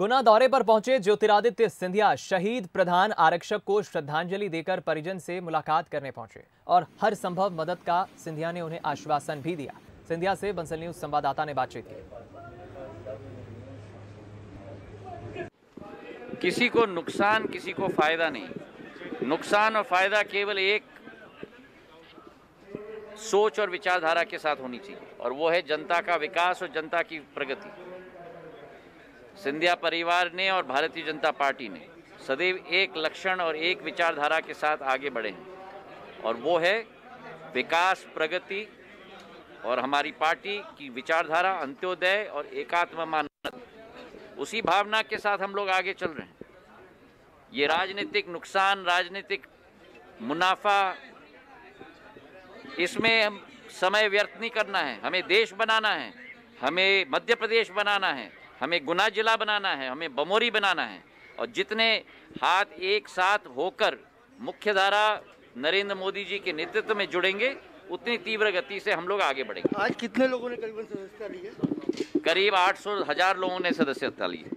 गुना दौरे पर पहुंचे ज्योतिरादित्य सिंधिया शहीद प्रधान आरक्षक को श्रद्धांजलि देकर परिजन से मुलाकात करने पहुंचे और हर संभव मदद का सिंधिया ने उन्हें आश्वासन भी दिया। सिंधिया से बंसल न्यूज़ संवाददाता ने बातचीत की। किसी को नुकसान, किसी को फायदा नहीं। नुकसान और फायदा केवल एक सोच और विचारधारा के साथ होनी चाहिए और वो है जनता का विकास और जनता की प्रगति। सिंधिया परिवार ने और भारतीय जनता पार्टी ने सदैव एक लक्षण और एक विचारधारा के साथ आगे बढ़े हैं और वो है विकास, प्रगति और हमारी पार्टी की विचारधारा अंत्योदय और एकात्म मानव। उसी भावना के साथ हम लोग आगे चल रहे हैं। ये राजनीतिक नुकसान, राजनीतिक मुनाफा, इसमें हम समय व्यर्थ नहीं करना है। हमें देश बनाना है, हमें मध्य प्रदेश बनाना है, हमें गुना जिला बनाना है, हमें बमोरी बनाना है और जितने हाथ एक साथ होकर मुख्यधारा नरेंद्र मोदी जी के नेतृत्व में जुड़ेंगे उतनी तीव्र गति से हम लोग आगे बढ़ेंगे। आज कितने लोगों ने करीबन सदस्यता ली है? करीब 800-1000 लोगों ने सदस्यता ली है।